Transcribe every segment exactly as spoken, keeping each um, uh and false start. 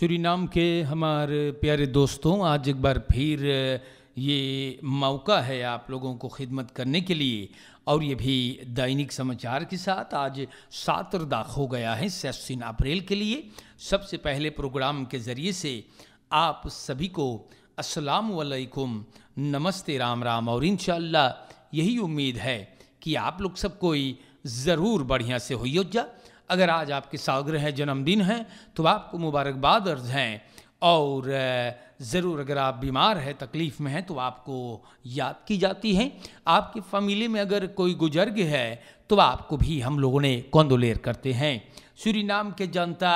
Suriname के हमारे प्यारे दोस्तों, आज एक बार फिर ये मौका है आप लोगों को खिदमत करने के लिए, और ये भी दैनिक समाचार के साथ। आज सातर दाख हो गया है सेक्शन अप्रैल के लिए। सबसे पहले प्रोग्राम के ज़रिए से आप सभी को अस्सलाम वालेकुम, नमस्ते, राम राम, और इंशाल्लाह यही उम्मीद है कि आप लोग सब कोई ज़रूर बढ़िया से होइए। अगर आज आपके सालगिरह है, जन्मदिन है, तो आपको मुबारकबाद अर्ज हैं, और ज़रूर अगर आप बीमार हैं, तकलीफ़ में हैं, तो आपको याद की जाती है। आपकी फैमिली में अगर कोई गुजर गया है तो आपको भी हम लोगों ने कौंदोलेर करते हैं। सूरीनाम के जनता,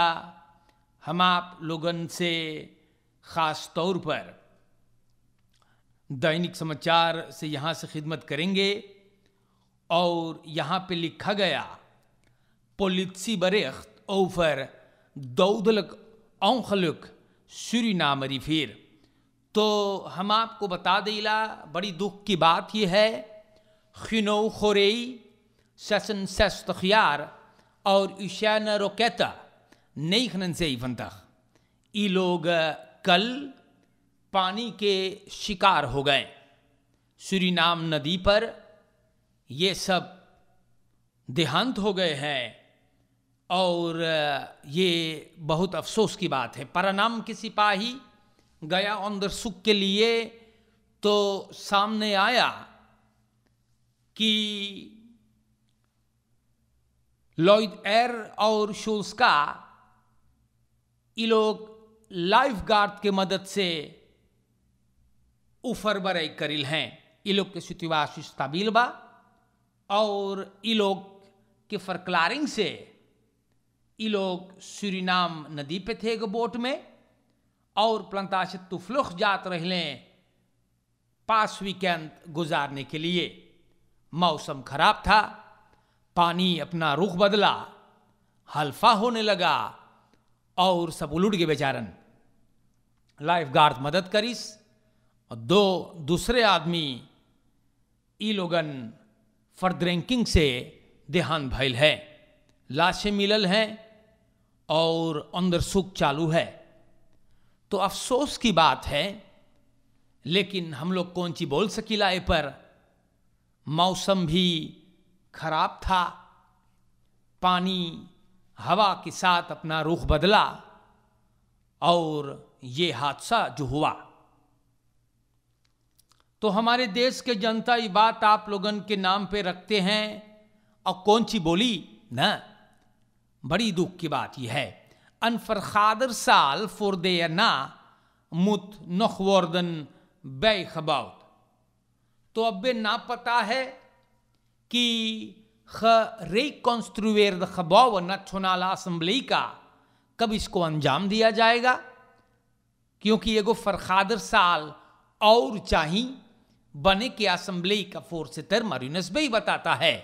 हम आप लोगन से ख़ास तौर पर दैनिक समाचार से यहाँ से खिदमत करेंगे। और यहाँ पे लिखा गया, पोलिसी बरेख्त ओवर दौदलक औखलक सूरीनाम रिफिर। तो हम आपको बता देला, बड़ी दुख की बात यह है, खिनो खोरेई ससन सस्तखियार और ईशान रोकेता नई खनन से ही फनता, ये लोग कल पानी के शिकार हो गए। सूरीनाम नदी पर ये सब देहांत हो गए हैं, और ये बहुत अफसोस की बात है। परानाम के सिपाही गया अंदर सुख के लिए, तो सामने आया कि लॉयड एयर और शोल्सका ये लोग लाइफ गार्ड के मदद से उफर बराई करिल हैं। ये लोग के सितवाशिश ताबील बा, और ये लोग के फरक्लारिंग से ये लोग सूरीनाम नदी पे थे एक बोट में, और प्लंताश तुफलुख जात रहे पास वीकेंड गुजारने के लिए। मौसम खराब था, पानी अपना रुख बदला, हल्फा होने लगा, और सब उलट गए बेचारन। लाइफ गार्ड मदद करिस, और दो दूसरे आदमी ये लोगन फॉर ड्रिंकिंग से देहांत भैल है, लाशें मिलल हैं, और अंदर सुख चालू है। तो अफसोस की बात है, लेकिन हम लोग कौन सी बोल सकीला। ए पर मौसम भी खराब था, पानी हवा के साथ अपना रुख बदला, और ये हादसा जो हुआ। तो हमारे देश के जनता, ये बात आप लोगन के नाम पे रखते हैं, और कौन सी बोली ना, बड़ी दुख की बात यह है। अनफर खादर साल फुर दे ना मुत नखवर्दन बेखबाउत। तो अब बे ना पता है कि रे कॉन्स्ट्रूवेर खबाव नेशनल असम्बली का कब इसको अंजाम दिया जाएगा, क्योंकि एगो फरखादर साल और चाहिए बने के असम्बली का फोर्स तर मारूनस भी बताता है।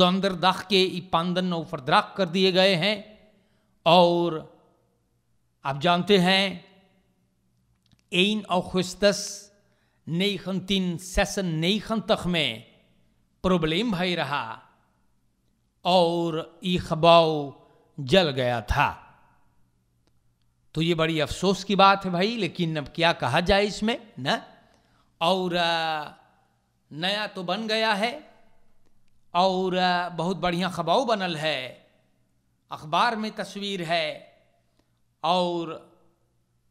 दंदर दाख के पांदन ऊपर द्राख कर दिए गए हैं, और आप जानते हैं एन अगस्तस नई खन तीन सेसन नई खन तक में प्रॉब्लम भाई रहा, और ये खबाव जल गया था। तो ये बड़ी अफसोस की बात है भाई, लेकिन अब क्या कहा जाए इसमें ना। और नया तो बन गया है, और बहुत बढ़िया खबाव बनल है, अखबार में तस्वीर है, और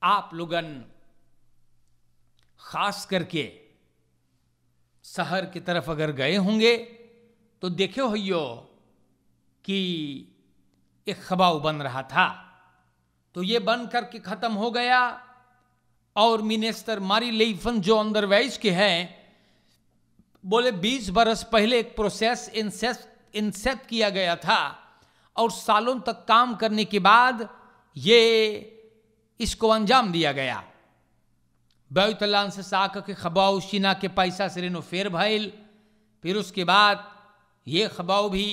आप लोगन ख़ास करके शहर की तरफ अगर गए होंगे तो देखे होइयो कि एक खबाव बन रहा था। तो ये बन करके ख़त्म हो गया, और मिनिस्टर मारी लेफन जो अंदर वैस के हैं, बोले बीस बरस पहले एक प्रोसेस इंसेस्ट इंसेट किया गया था, और सालों तक काम करने के बाद ये इसको अंजाम दिया गया। बैतलान से साक के खबाव शीना के पैसा से रेनो फेर भैल, फिर उसके बाद ये खबाव भी।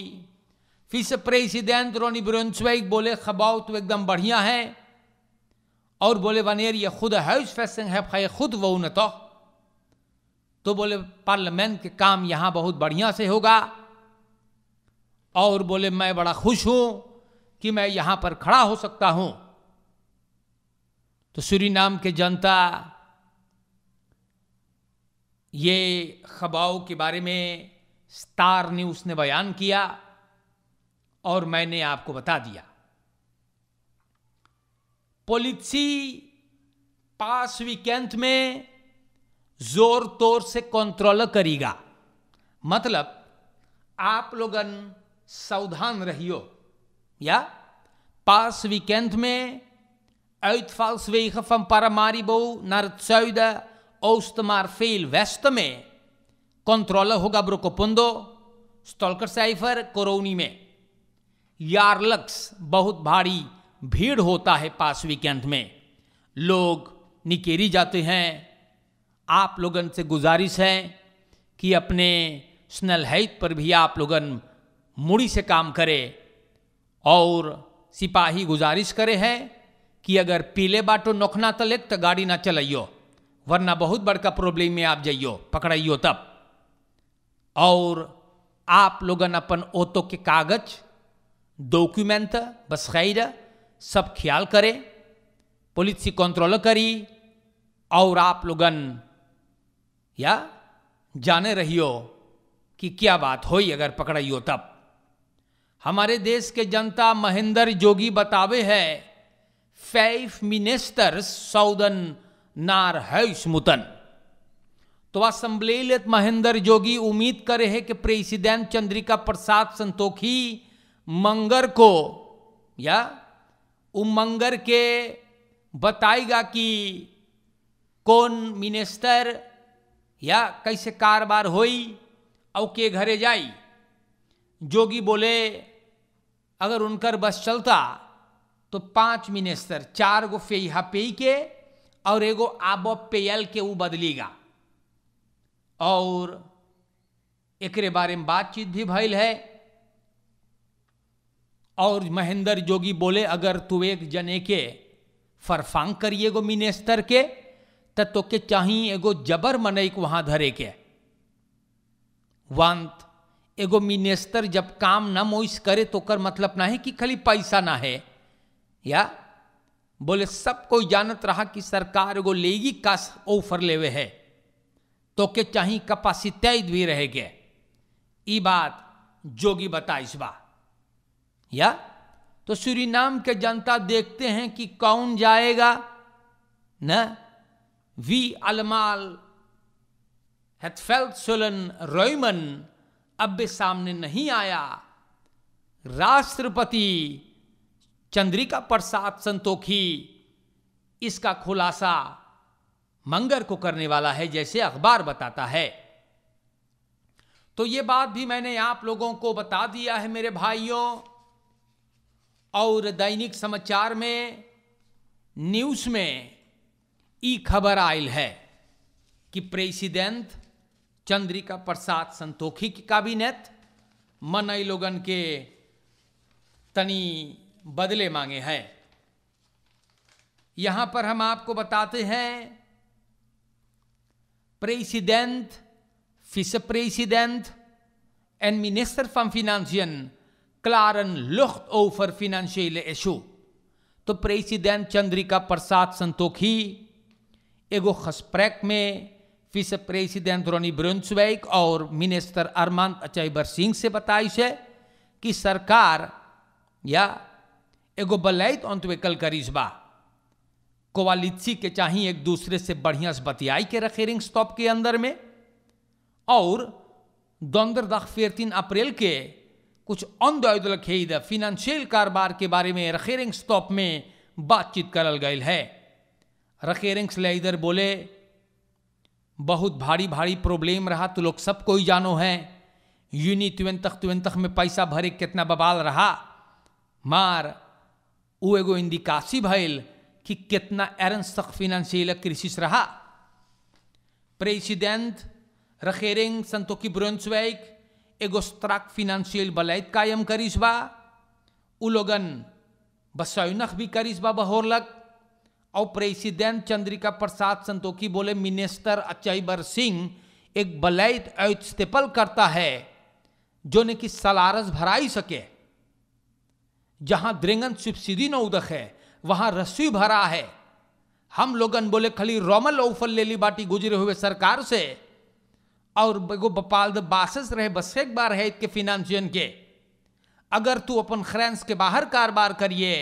फिस प्रेसिडेंट रोनी ब्रुन्सवाइक बोले खबाव तो एकदम बढ़िया है, और बोले वनेर ये खुद है उस फैसन है खाए खुद वो न तो, तो बोले पार्लियामेंट के काम यहाँ बहुत बढ़िया से होगा, और बोले मैं बड़ा खुश हूँ कि मैं यहाँ पर खड़ा हो सकता हूँ। तो सूरीनाम के जनता ये खबाओं के बारे में स्टार न्यूज़ ने बयान किया और मैंने आपको बता दिया। पॉलिसी पास वीकेंड में जोर तोर से कंट्रोल करेगा, मतलब आप लोगन सावधान रहियो। या पास वीकेंड में uitvalswegen van Paramaribo naar het zuiden, oosten maar veel westen में controle होगा ब्रोकोपुंडो, स्टॉलकरसाइफर, कोरोनी में। यार्लक्स बहुत भारी भीड़ होता है पास वीकेंड में, लोग निकेरी जाते हैं। आप लोगन से गुजारिश है कि अपने स्नल हाइट पर भी आप लोगन मुड़ी से काम करें, और सिपाही गुजारिश करे हैं कि अगर पीले बाटो नोखना तले तो गाड़ी ना चलाइयो, वरना बहुत बड़का प्रॉब्लम में आप जाइयो, पकड़ाइयो तब। और आप लोगन अपन ऑटो के कागज डॉक्यूमेंट बस खैर सब ख्याल करें, पुलिस से कंट्रोल करी, और आप लोगन या जाने रहियो कि क्या बात होई अगर पकड़ाइयो तब। हमारे देश के जनता महेंद्र जोगी बतावे है फाइव मिनिस्टर्स सौदन नार हैस मुतन, तो असम्बली महेंद्र जोगी उम्मीद करे है कि प्रेसिडेंट चंद्रिका प्रसाद संतोखी मंगर को या उमंगर के बताएगा कि कौन मिनिस्टर या कैसे कारोबार होई और के घरे जाई। जोगी बोले अगर उनकर बस चलता तो पांच मिनिस्टर, चार गो फेहा पेई के और एगो आबो पेयल के वो बदलीगा। और एकरे बारे में बातचीत भी भइल है, और महेंद्र जोगी बोले अगर तू एक जने के फरफांग करिए गो मिनिस्टर के तो तोके चाहिए एगो जबर मनई को वहां धरे के। वांत एगो मिनिस्टर जब काम ना मोइस करे तो कर मतलब ना है कि खाली पैसा ना है, या बोले सब कोई जानत रहा कि सरकार एगो लेगी का ऑफर लेवे है तो के चाहिए कैपेसिटी भी रहेगे। ई बात जोगी बताइस बा। या तो सूरीनाम के जनता देखते हैं कि कौन जाएगा न। वी अलमाल हेटफेल्ड सोलन रोयमन अब भी सामने नहीं आया। राष्ट्रपति चंद्रिका प्रसाद संतोखी इसका खुलासा मंगर को करने वाला है, जैसे अखबार बताता है। तो ये बात भी मैंने आप लोगों को बता दिया है मेरे भाइयों। और दैनिक समाचार में न्यूज़ में ई खबर आयल है कि प्रेसिडेंट चंद्रिका प्रसाद संतोखी की कैबिनेट मनई लोगन के तनी बदले मांगे हैं। यहां पर हम आपको बताते हैं president, vice president and minister from फिनेंशियन क्लारन लुख्त ओवर फिनेंशियल इशू। तो प्रेसिडेंट चंद्रिका प्रसाद संतोखी एगो खसप्रैक में विस प्रेसिडेंट रोनी ब्रुन्सवैक और मिनिस्टर अरमान अचैबर सिंह से बताइस है कि सरकार या एगो बलैत अंतवेकल करिश्बा कोवालिसी के चाहिए एक दूसरे से बढ़िया से बतियाई के रखे रिंग स्टॉप के अंदर में। और दोंदर दखफेर तीन अप्रैल के कुछ अंदर खेद फिनेंशियल कारोबार के बारे में रखेरिंग स्टॉप में बातचीत करल गई है। रखेरिंग्स ले इधर बोले बहुत भारी भारी प्रॉब्लम रहा, तो लोग सब कोई जानो हैं यूनी तुवन तक तुवन तक में पैसा भरे कितना बबाल रहा, मार वो एगो इंदिकासी भइल कि कितना एरेंस तक फिनेंशियल क्रिसिस रहा। प्रेसिडेंट रखेरिंग संतोखी ब्रुन्सवैक एगो स्ट्राक फिनेंशियल बलैत कायम करिस बा, उ लोगन बसौनख भी करिस बा बहोरलक। और प्रेसिडेंट चंद्रिका प्रसाद संतोखी बोले मिनिस्टर अचैबर सिंह एक बलैत आउटस्टेपल करता है जो ने कि सलारस भराई सके, जहां द्रेंगन सिपसिदी न उदक है वहां रस्सी भरा है, हम लोगन बोले खली रोमल औफल लेली बाटी गुजरे हुए सरकार से और एगो बपाल बासस रहे बस एक बार है इतके फिनांशियन के अगर तू अपन खरेंस के बाहर कारोबार करिए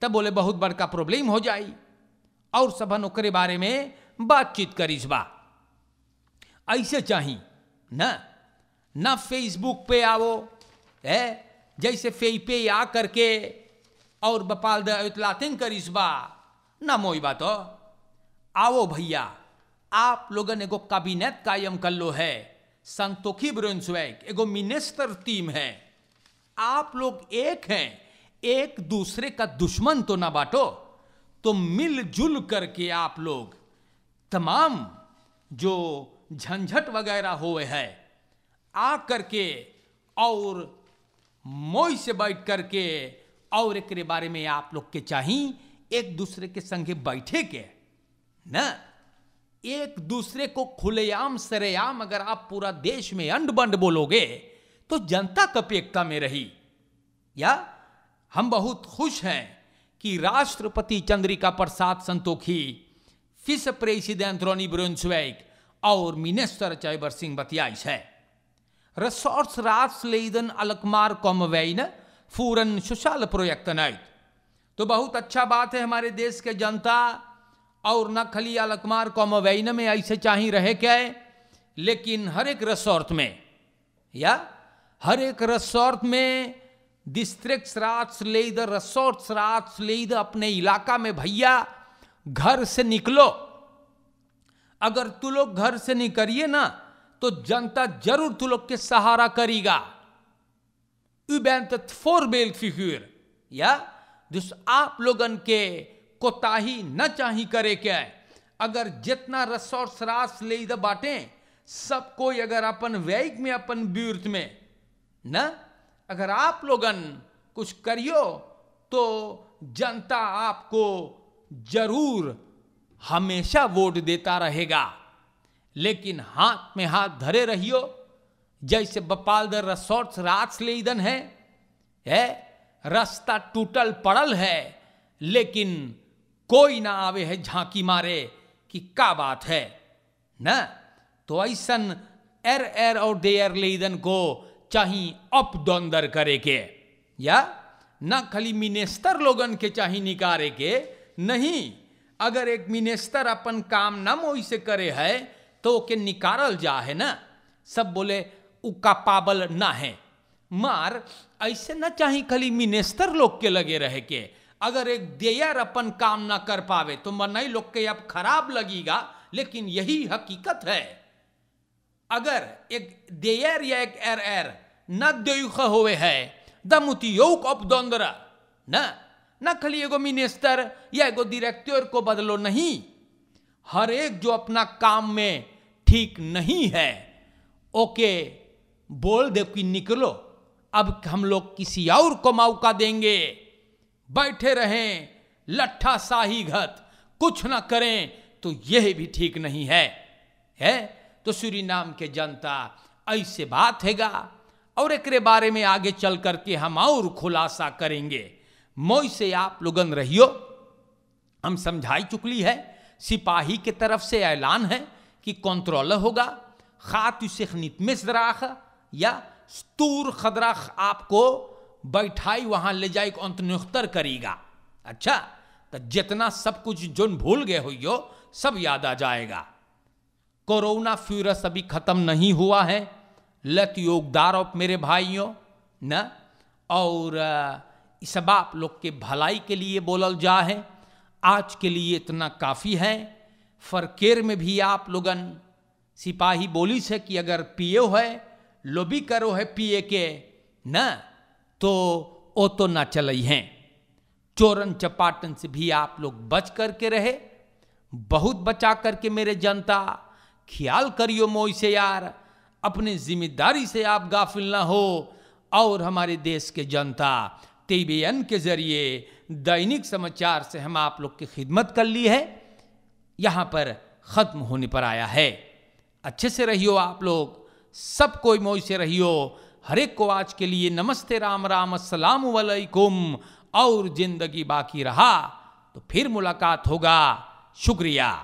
तब बोले बहुत बड़का प्रॉब्लम हो जाई और सबन ओकरे बारे में बातचीत करीस बा। ऐसे चाही ना ना फेसबुक पे आओ है जैसे फेई पे आ करके और बपाल द इतलातिंग करीस बा ना मोई बात हो। आओ भैया आप लोगन एगो कैबिनेट कायम कर लो है संतोखी ब्रुन्सवैक एगो मिनिस्टर टीम है आप लोग एक हैं एक दूसरे का दुश्मन तो ना बांटो तो मिलजुल करके आप लोग तमाम जो झंझट वगैरह हुए है आ करके और मोई से बैठ करके और एक बारे में आप लोग के चाहिए एक दूसरे के संगे बैठे के ना एक दूसरे को खुलेआम सरेआम अगर आप पूरा देश में अंड बंड बोलोगे तो जनता कब एकता में रही। या हम बहुत खुश हैं कि राष्ट्रपति Chandrika Prasad Santokhi vice president Ronnie Brunswijk और मिनिस्टर चैबर सिंह बतियाइस है रिसोर्स राजलेदन अलकमार कॉमवेन फूरन सोशल प्रोजेक्ट नाइट। तो बहुत अच्छा बात है हमारे देश के जनता और न खली अलकमार कॉमवेन में ऐसे चाहिए रहे क्या लेकिन हर एक रिसोर्ट में या हर एक रिसोर्ट में डिस्ट्रिक्ट राजलेद रिसोर्ट राजलेद अपने इलाका में भैया घर से निकलो अगर तू लोग घर से निकलिए ना तो जनता जरूर तू लोग के सहारा करेगा। U bent het voorbeeld figuur ja dus aap logan ke kotahi na chahi kare kya agar jitna resource raas leida baantein sab koi agar apan vyayik mein apan vyurt mein na agar aap logan kuch kariyo to janta aapko zarur hamesha vote deta rahega lekin haath mein haath dhare rahiyo जैसे बपालदर resorts राजलेदन है, है रास्ता टूटल पड़ल है लेकिन कोई ना आवे है झांकी मारे कि का बात है ना। तो ऐसा एर एर और देयर लेदन को चाहिए अप दौंदर करे के या ना खाली मिनिस्टर लोगन के चाहिए निकारे के नहीं अगर एक मिनिस्टर अपन काम ना मोई से करे है तो के निकारल जा है ना सब बोले उका पाबल ना है मार ऐसे ना चाहिए खाली मिनिस्टर लोग के लगे रहे के अगर एक देयर अपन काम ना कर पावे तो मनई लोग के अब खराब लगेगा लेकिन यही हकीकत है अगर एक देयर या एक एर एर ना देख होवे है दमुती योग अप दोंदरा ना ना खाली एगो मिनिस्टर या एगो डायरेक्टर को बदलो नहीं हर एक जो अपना काम में ठीक नहीं है ओके बोल दे कि निकलो अब हम लोग किसी और को मौका देंगे बैठे रहें लट्ठा शाही घत कुछ ना करें तो यह भी ठीक नहीं है है। तो सूरीनाम के जनता ऐसे बात हैगा और एकरे बारे में आगे चल करके हम और खुलासा करेंगे मोई से आप लोगन रहियो। हम समझाई चुकली है सिपाही के तरफ से ऐलान है कि कंट्रोलर होगा खातु शेख नितमेश दराख या स्तूर खदराख आपको बैठाई वहां ले जाए अंतनुख्तर करेगा। अच्छा तो जितना सब कुछ जो भूल गए हो सब याद आ जाएगा। कोरोना फ्यूरस अभी खत्म नहीं हुआ है लत योगदार और मेरे भाइयों ना और सब आप लोग के भलाई के लिए बोलल जा है। आज के लिए इतना काफ़ी है। फरकेर में भी आप लोगन सिपाही बोली से कि अगर पीओ है लोबी करो है पीए के ना तो ओ तो ना चलई हैं। चोरन चपाटन से भी आप लोग बच करके रहे बहुत बचा करके मेरे जनता ख्याल करियो मोई से यार अपने जिम्मेदारी से आप गाफिल ना हो। और हमारे देश के जनता टीबीएन के जरिए दैनिक समाचार से हम आप लोग की खिदमत कर ली है यहाँ पर ख़त्म होने पर आया है। अच्छे से रहियो आप लोग सब कोई मौज से रहियो। हर एक को आज के लिए नमस्ते राम राम अस्सलाम वालेकुम और ज़िंदगी बाकी रहा तो फिर मुलाकात होगा शुक्रिया।